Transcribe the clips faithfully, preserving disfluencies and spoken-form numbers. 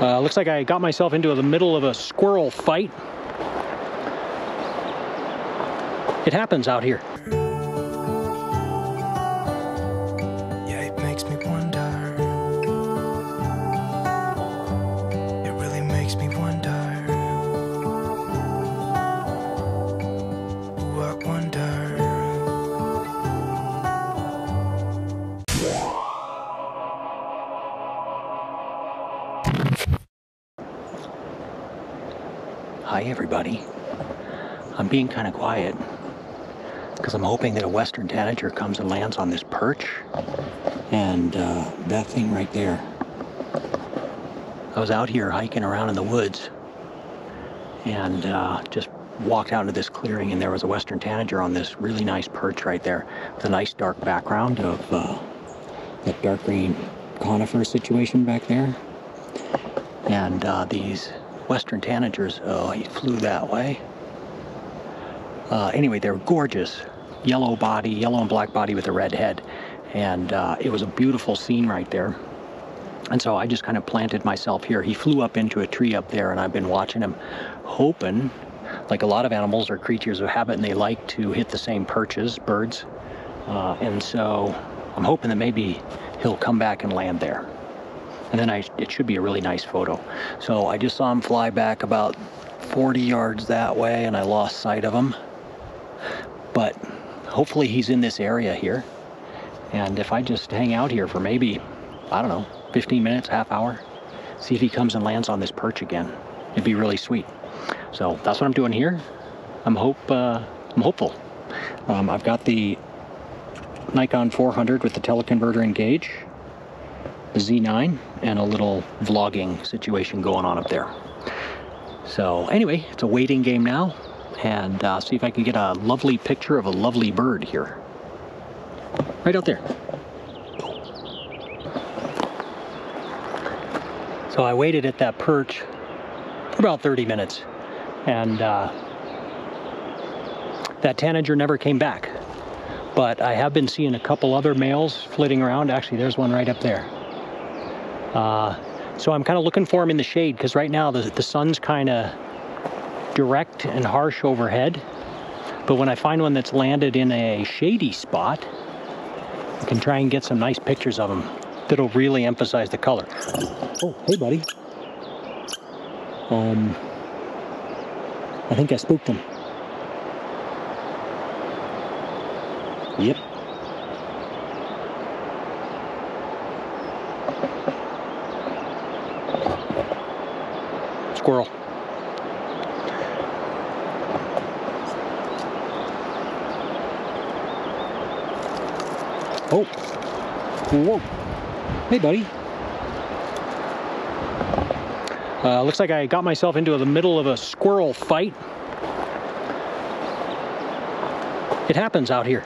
Uh, looks like I got myself into the middle of a squirrel fight. It happens out here. Hi everybody. I'm being kind of quiet because I'm hoping that a western tanager comes and lands on this perch, and uh, that thing right there. I was out here hiking around in the woods and uh, just walked out into this clearing, and there was a western tanager on this really nice perch right there with a nice dark background of uh, that dark green conifer situation back there. And uh, these western tanagers, oh, he flew that way. Uh, anyway, they're gorgeous. Yellow body, yellow and black body with a red head. And uh, it was a beautiful scene right there. And so I just kind of planted myself here. He flew up into a tree up there, and I've been watching him, hoping, like a lot of animals are creatures of habit, and they like to hit the same perches, birds. Uh, and so I'm hoping that maybe he'll come back and land there. And then I, it should be a really nice photo. So I just saw him fly back about forty yards that way, and I lost sight of him. But hopefully he's in this area here. And if I just hang out here for maybe, I don't know, fifteen minutes, half hour, see if he comes and lands on this perch again. It'd be really sweet. So that's what I'm doing here. I'm hope uh, I'm hopeful. Um, I've got the Nikon four hundred with the teleconverter and gauge, Z nine, and a little vlogging situation going on up there. So anyway, it's a waiting game now, and uh, see if I can get a lovely picture of a lovely bird here. Right out there. So I waited at that perch for about thirty minutes, and uh, that tanager never came back. But I have been seeing a couple other males flitting around. Actually, there's one right up there. Uh, so I'm kind of looking for them in the shade, because right now the, the sun's kind of direct and harsh overhead. But when I find one that's landed in a shady spot, I can try and get some nice pictures of them that'll really emphasize the color. Oh, hey buddy. Um, I think I spooked him. Yep. Squirrel. Oh. Whoa. Hey, buddy. Uh, looks like I got myself into the middle of a squirrel fight. It happens out here.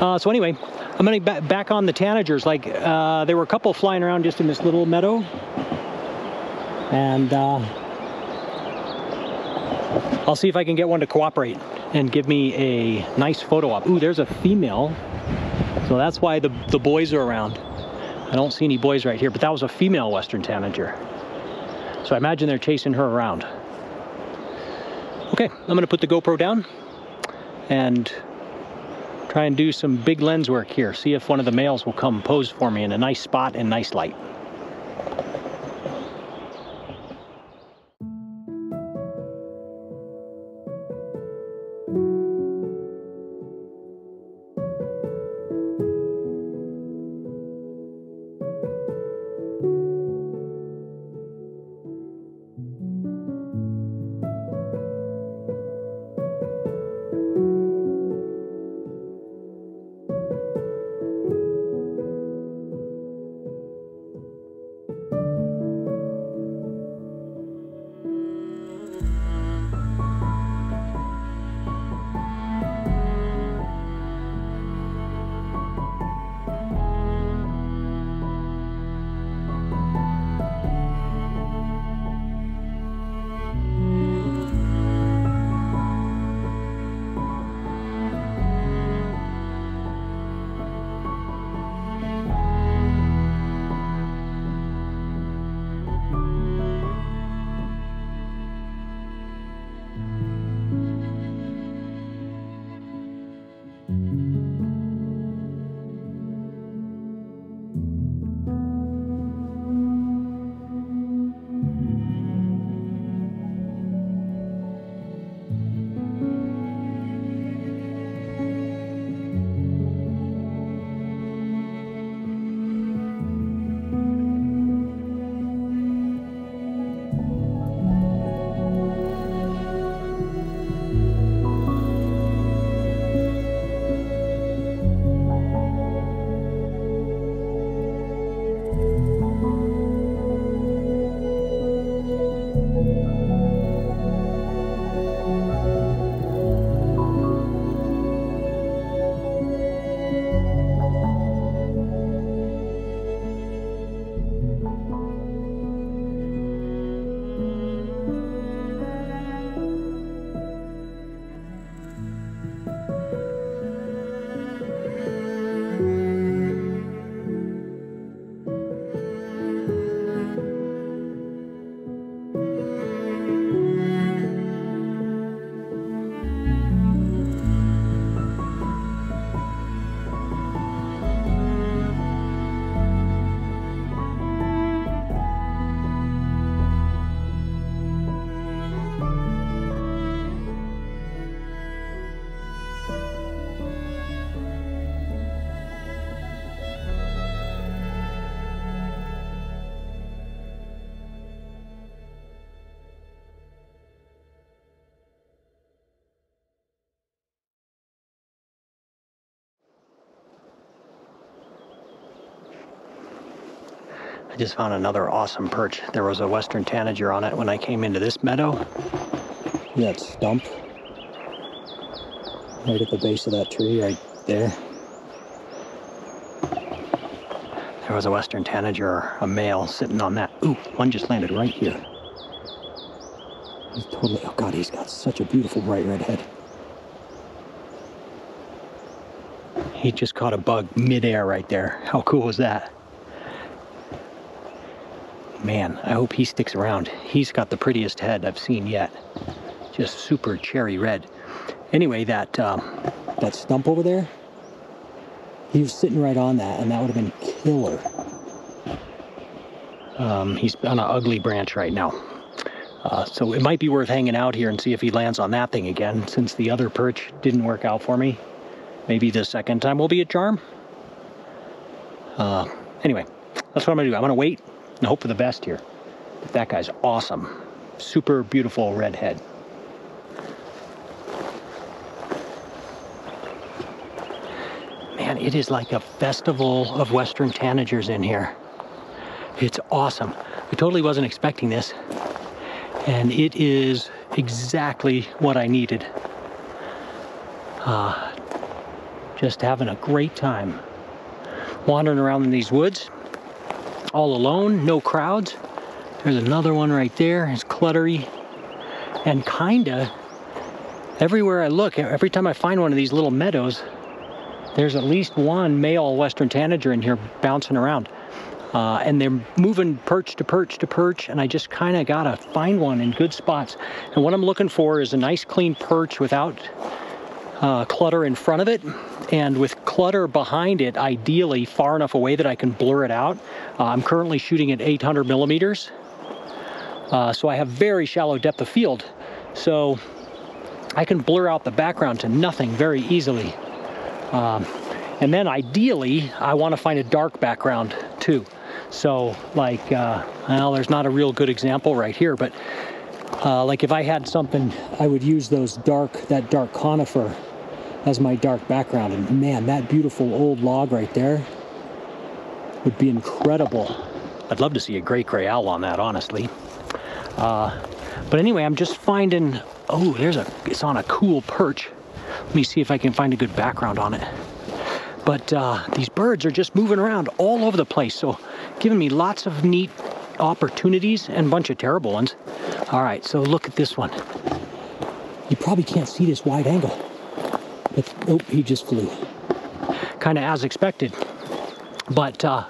Uh, so anyway, I'm going to back on the tanagers. Like, uh, there were a couple flying around just in this little meadow. And Uh, I'll see if I can get one to cooperate and give me a nice photo op. Ooh, there's a female. So that's why the, the boys are around. I don't see any boys right here, but that was a female western tanager. So I imagine they're chasing her around. Okay, I'm going to put the GoPro down and try and do some big lens work here. See if one of the males will come pose for me in a nice spot and nice light. I just found another awesome perch. There was a western tanager on it when I came into this meadow. That stump right at the base of that tree right there. There was a western tanager, a male, sitting on that. Ooh, one just landed right here. He's totally, oh God, he's got such a beautiful bright red head. He just caught a bug midair right there. How cool was that? Man, I hope he sticks around. He's got the prettiest head I've seen yet. Just super cherry red. Anyway, that um, that stump over there, he was sitting right on that, and that would have been killer. Um, he's on an ugly branch right now. Uh, so it might be worth hanging out here and see if he lands on that thing again, since the other perch didn't work out for me. Maybe the second time will be a charm. Uh, anyway, that's what I'm gonna do. I'm gonna wait and hope for the best here. But that guy's awesome. Super beautiful redhead. Man, it is like a festival of western tanagers in here. It's awesome. I totally wasn't expecting this. And it is exactly what I needed. Uh, just having a great time. Wandering around in these woods, all alone, no crowds. There's another one right there, it's cluttery. And kinda, everywhere I look, every time I find one of these little meadows, there's at least one male western tanager in here bouncing around. Uh, and they're moving perch to perch to perch, and I just kind of gotta find one in good spots. And what I'm looking for is a nice clean perch without uh, clutter in front of it, and with clutter behind it, ideally far enough away that I can blur it out. Uh, I'm currently shooting at eight hundred millimeters, uh, so I have very shallow depth of field. So I can blur out the background to nothing very easily. Um, and then ideally, I wanna find a dark background too. So like, uh, well, there's not a real good example right here, but uh, like if I had something, I would use those dark, that dark conifer as my dark background. And man, that beautiful old log right there would be incredible. I'd love to see a great gray owl on that, honestly. Uh, but anyway, I'm just finding, oh, there's a, it's on a cool perch. Let me see if I can find a good background on it. But uh, these birds are just moving around all over the place, so giving me lots of neat opportunities and a bunch of terrible ones. All right, so look at this one. You probably can't see this wide angle. But, oh, he just flew. Kind of as expected. But uh,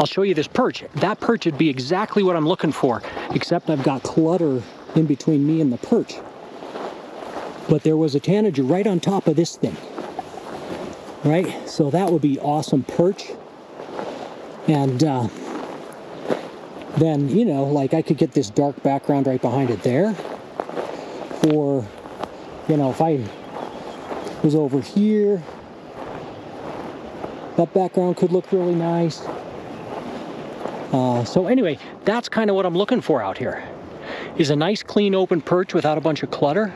I'll show you this perch. That perch would be exactly what I'm looking for, except I've got clutter in between me and the perch. But there was a tanager right on top of this thing. Right, so that would be awesome perch. And uh, then, you know, like I could get this dark background right behind it there. Or, you know, if I was over here, that background could look really nice. Uh, so anyway, that's kind of what I'm looking for out here, is a nice clean open perch without a bunch of clutter.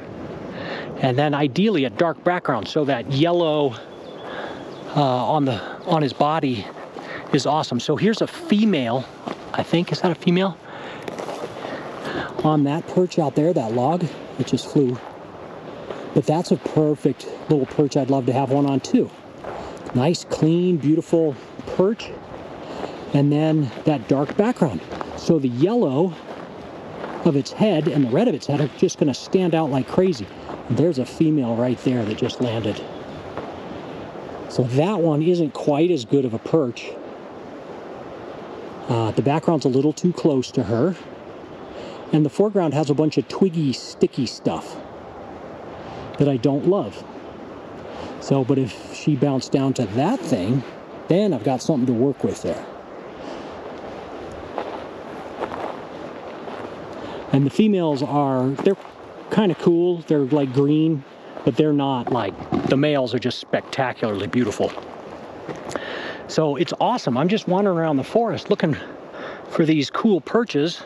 And then ideally a dark background, so that yellow Uh, on the on his body is awesome. So here's a female, I think. Is that a female? On that perch out there, that log, it just flew. But that's a perfect little perch. I'd love to have one on too. Nice, clean, beautiful perch. And then that dark background. So the yellow of its head and the red of its head are just gonna stand out like crazy. There's a female right there that just landed. So that one isn't quite as good of a perch. Uh, the background's a little too close to her. And the foreground has a bunch of twiggy, sticky stuff that I don't love. So, but if she bounced down to that thing, then I've got something to work with there. And the females are, they're kind of cool. They're like green. But they're not like, the males are just spectacularly beautiful. So it's awesome. I'm just wandering around the forest looking for these cool perches,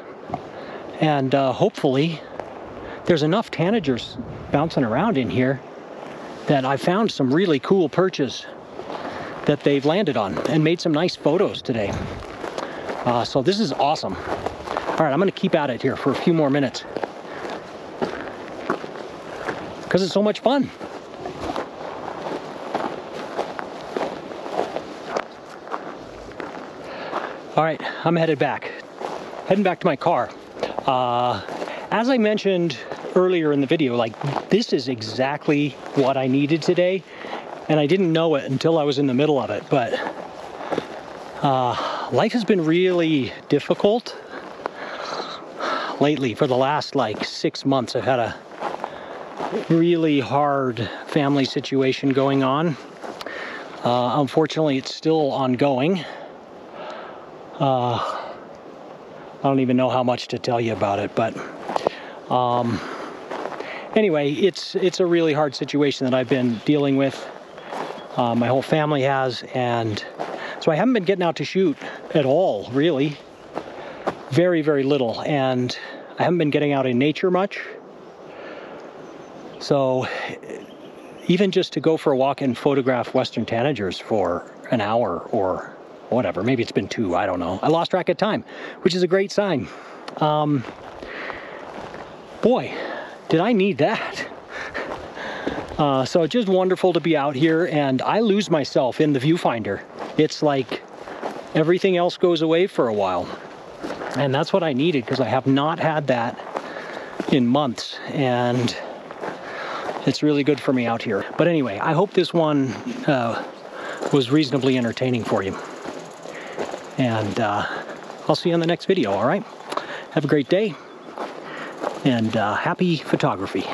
and uh, hopefully there's enough tanagers bouncing around in here that I found some really cool perches that they've landed on and made some nice photos today. Uh, so this is awesome. All right, I'm gonna keep at it here for a few more minutes because it's so much fun. All right, I'm headed back, heading back to my car. Uh, as I mentioned earlier in the video, like this is exactly what I needed today, and I didn't know it until I was in the middle of it, but uh, life has been really difficult lately. For the last like six months, I've had a really hard family situation going on. Uh, unfortunately, it's still ongoing. Uh, I don't even know how much to tell you about it, but um, anyway, it's it's a really hard situation that I've been dealing with. Uh, my whole family has, and so I haven't been getting out to shoot at all, really. Very, very little, and I haven't been getting out in nature much. So even just to go for a walk and photograph western tanagers for an hour or whatever, maybe it's been two, I don't know. I lost track of time, which is a great sign. Um, boy, did I need that. Uh, so it's just wonderful to be out here, and I lose myself in the viewfinder. It's like everything else goes away for a while. And that's what I needed, because I have not had that in months, and it's really good for me out here. But anyway, I hope this one uh, was reasonably entertaining for you. And uh, I'll see you on the next video, all right? Have a great day, and uh, happy photography.